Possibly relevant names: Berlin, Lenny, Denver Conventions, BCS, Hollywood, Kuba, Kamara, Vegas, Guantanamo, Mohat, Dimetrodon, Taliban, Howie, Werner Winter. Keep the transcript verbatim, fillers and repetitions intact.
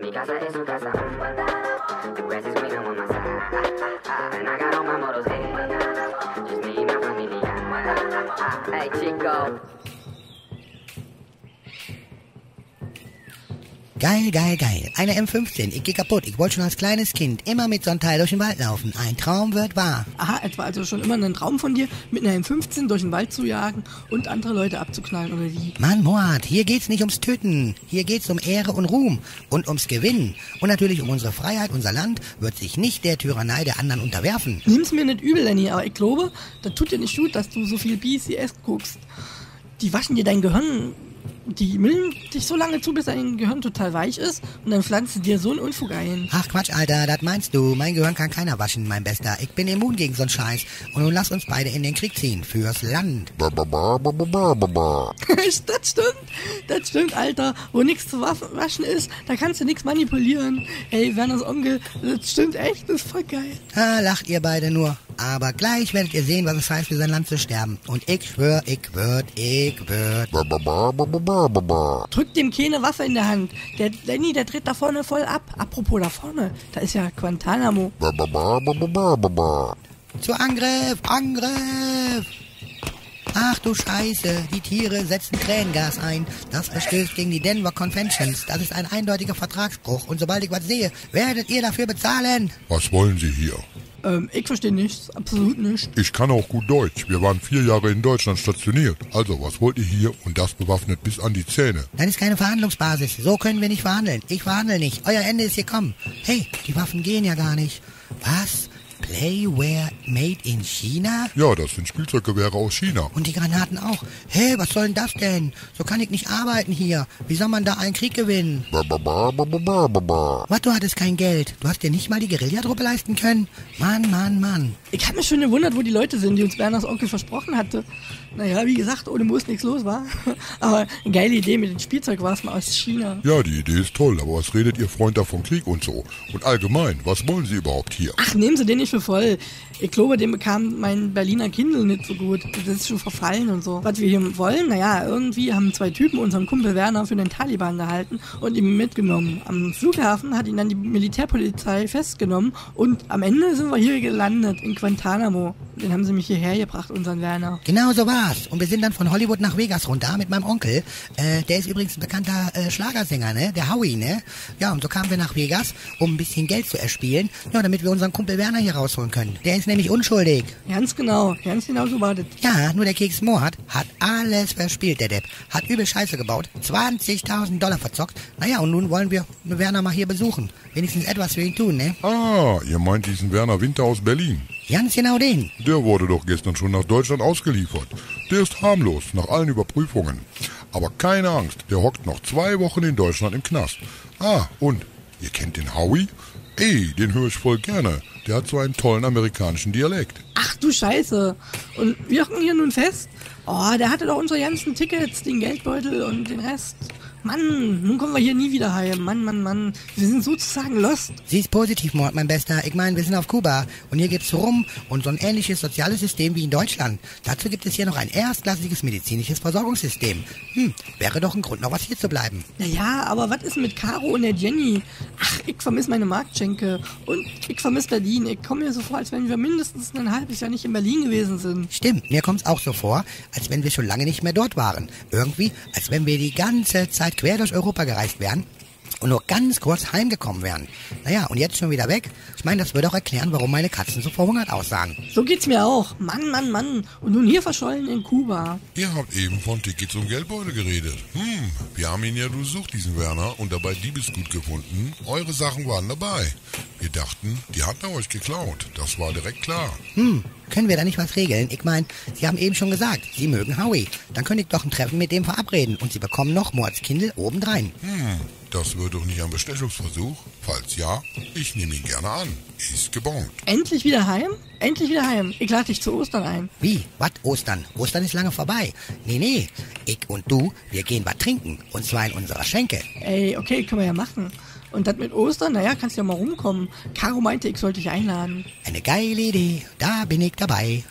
Mi casa es su casa, the grass is greener on my side, and I got all my models, hey, just me and my familia, hey Chico. Geil, geil, geil. Eine M fünfzehn. Ich geh kaputt. Ich wollte schon als kleines Kind immer mit so einem Teil durch den Wald laufen. Ein Traum wird wahr. Aha, etwa also schon immer ein Traum von dir, mit einer M fünfzehn durch den Wald zu jagen und andere Leute abzuknallen oder die. Mann, Mohat, hier geht's nicht ums Töten. Hier geht's um Ehre und Ruhm und ums Gewinnen. Und natürlich um unsere Freiheit. Unser Land wird sich nicht der Tyrannei der anderen unterwerfen. Nimm's mir nicht übel, Lenny, aber ich glaube, das tut dir nicht gut, dass du so viel B C S guckst. Die waschen dir dein Gehirn. Die milden dich so lange zu, bis dein Gehirn total weich ist und dann pflanzt du dir so einen Unfug ein. Ach Quatsch, Alter, das meinst du. Mein Gehirn kann keiner waschen, mein Bester. Ich bin immun gegen so'n Scheiß. Und nun lass uns beide in den Krieg ziehen. Fürs Land. Das stimmt. Das stimmt, Alter. Wo nichts zu waschen ist, da kannst du nichts manipulieren. Ey, Werners Onkel, das stimmt echt. Das ist voll geil. Ah, lacht ihr beide nur. Aber gleich werdet ihr sehen, was es heißt, für sein Land zu sterben. Und ich schwör, ich würd, ich würd. Drückt dem keine Waffe in der Hand. Der Lenny, der dreht da vorne voll ab. Apropos da vorne, da ist ja Guantanamo. Zu Angriff, Angriff! Ach du Scheiße, die Tiere setzen Tränengas ein. Das verstößt gegen die Denver Conventions. Das ist ein eindeutiger Vertragsbruch. Und sobald ich was sehe, werdet ihr dafür bezahlen. Was wollen Sie hier? Ähm, ich verstehe nichts, absolut nichts. Ich kann auch gut Deutsch. Wir waren vier Jahre in Deutschland stationiert. Also, was wollt ihr hier und das bewaffnet bis an die Zähne? Das ist keine Verhandlungsbasis. So können wir nicht verhandeln. Ich verhandle nicht. Euer Ende ist gekommen. Hey, die Waffen gehen ja gar nicht. Was? Playware made in China? Ja, das sind Spielzeuggewehre aus China. Und die Granaten auch. Hey, was soll denn das denn? So kann ich nicht arbeiten hier. Wie soll man da einen Krieg gewinnen? Was, du hattest kein Geld? Du hast dir nicht mal die Guerillatruppe leisten können? Mann, Mann, Mann. Ich hab mich schon gewundert, wo die Leute sind, die uns Werners Onkel versprochen hatte. Naja, wie gesagt, ohne Moos nichts los war. Aber eine geile Idee mit den Spielzeugwaffen aus China. Ja, die Idee ist toll, aber was redet ihr Freund da von Krieg und so? Und allgemein, was wollen sie überhaupt hier? Ach, nehmen sie den nicht für voll. Ich glaube, den bekam mein Berliner Kindle nicht so gut. Das ist schon verfallen und so. Was wir hier wollen, naja, irgendwie haben zwei Typen unseren Kumpel Werner für den Taliban gehalten und ihn mitgenommen. Am Flughafen hat ihn dann die Militärpolizei festgenommen und am Ende sind wir hier gelandet, in Guantanamo. Den haben sie mich hierher gebracht, unseren Werner. Genau so war. Und wir sind dann von Hollywood nach Vegas runter mit meinem Onkel. Äh, der ist übrigens ein bekannter äh, Schlagersänger, ne? Der Howie, ne? Ja, und so kamen wir nach Vegas, um ein bisschen Geld zu erspielen. Ja, damit wir unseren Kumpel Werner hier rausholen können. Der ist nämlich unschuldig. Ganz genau. Ganz genau so war das. Ja, nur der Keks Mohat hat alles verspielt, der Depp. Hat übel Scheiße gebaut. zwanzigtausend Dollar verzockt. Naja, und nun wollen wir Werner mal hier besuchen. Wenigstens etwas für ihn tun, ne? Ah, ihr meint diesen Werner Winter aus Berlin. Ganz genau den. Der wurde doch gestern schon nach Deutschland ausgeliefert. Der ist harmlos, nach allen Überprüfungen. Aber keine Angst, der hockt noch zwei Wochen in Deutschland im Knast. Ah, und, ihr kennt den Howie? Ey, den höre ich voll gerne. Der hat so einen tollen amerikanischen Dialekt. Ach du Scheiße. Und wir hocken hier nun fest? Oh, der hatte doch unsere ganzen Tickets, den Geldbeutel und den Rest. Mann, nun kommen wir hier nie wieder heim. Mann, Mann, Mann. Wir sind sozusagen lost. Sie ist positiv, Mord, mein Bester. Ich meine, wir sind auf Kuba. Und hier gibt's Rum und so ein ähnliches soziales System wie in Deutschland. Dazu gibt es hier noch ein erstklassiges medizinisches Versorgungssystem. Hm, wäre doch ein Grund, noch was hier zu bleiben. Naja, aber was ist mit Caro und der Jenny? Ach, ich vermisse meine Marktschenke. Und ich vermisse Berlin. Ich komme mir so vor, als wenn wir mindestens ein halbes Jahr nicht in Berlin gewesen sind. Stimmt, mir kommt's auch so vor, als wenn wir schon lange nicht mehr dort waren. Irgendwie, als wenn wir die ganze Zeit quer durch Europa gereist wären und nur ganz kurz heimgekommen wären. Naja, und jetzt schon wieder weg? Ich meine, das würde auch erklären, warum meine Katzen so verhungert aussahen. So geht's mir auch. Mann, Mann, Mann. Und nun hier verschollen in Kuba. Ihr habt eben von Tickets und Geldbeutel geredet. Hm, wir haben ihn ja durchsucht, diesen Werner, und dabei Diebesgut gefunden. Eure Sachen waren dabei. Wir dachten, die hat er euch geklaut. Das war direkt klar. Hm, können wir da nicht was regeln? Ich meine, Sie haben eben schon gesagt, Sie mögen Howie. Dann könnte ich doch ein Treffen mit dem verabreden und Sie bekommen noch Mordskindel obendrein. Hm. Das wird doch nicht ein Bestechungsversuch. Falls ja, ich nehme ihn gerne an. Ist gebongt. Endlich wieder heim? Endlich wieder heim. Ich lade dich zu Ostern ein. Wie? Was Ostern? Ostern ist lange vorbei. Nee, nee. Ich und du, wir gehen was trinken. Und zwar in unserer Schenke. Ey, okay, können wir ja machen. Und das mit Ostern? Naja, kannst ja mal rumkommen. Caro meinte, ich sollte dich einladen. Eine geile Idee. Da bin ich dabei.